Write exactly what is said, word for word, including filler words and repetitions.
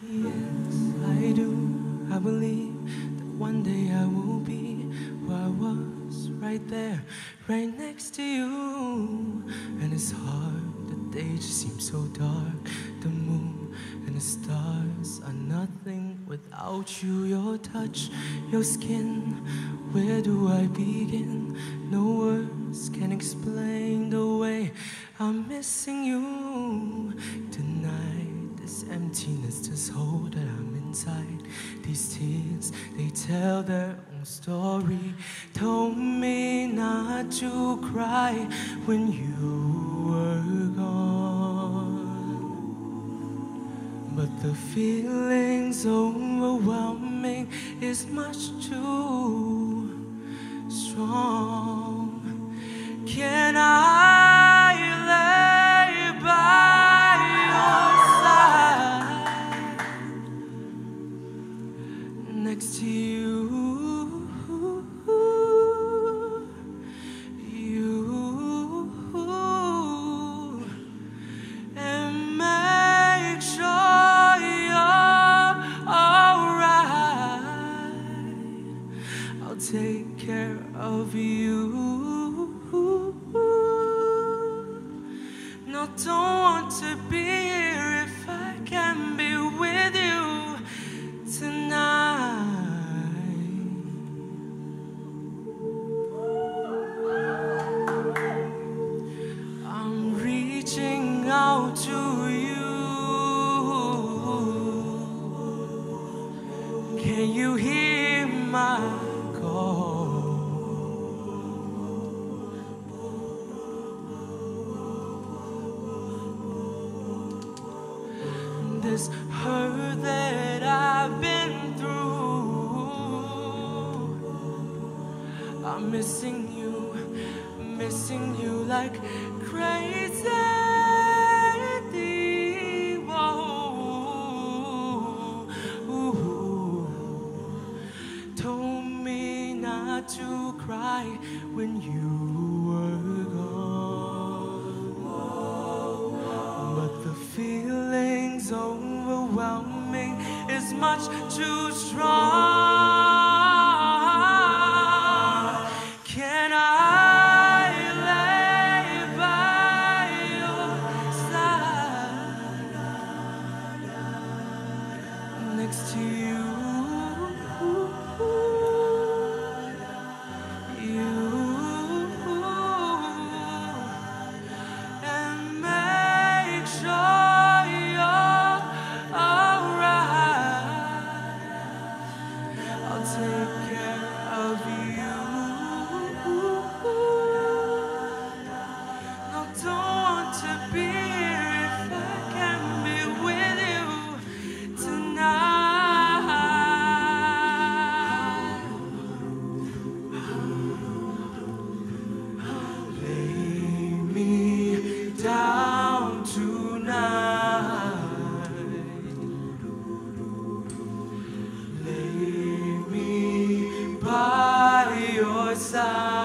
Yes, I do. I believe that one day I will be who I was, right there, right next to you. And it's hard, the day just seems so dark. The moon and the stars are nothing without you. Your touch, your skin, where do I begin? No words can explain the way I'm missing you. Tonight, this emptiness, this hole that I'm inside, these tears, they tell their own story. Told me not to cry when you were gone, but the feeling's overwhelming, is much too strong. Can I lay by your side, next to you? Take care of you. No, don't want to be here if I can be with you tonight. I'm reaching out to you. Can you hear my this hurt that I've been through? I'm missing you, missing you like crazy. Whoa. Ooh. Told me not to cry when you were gone. Whoa. But the feeling overwhelming is much too strong. Can I lay by your side, next to you? Side.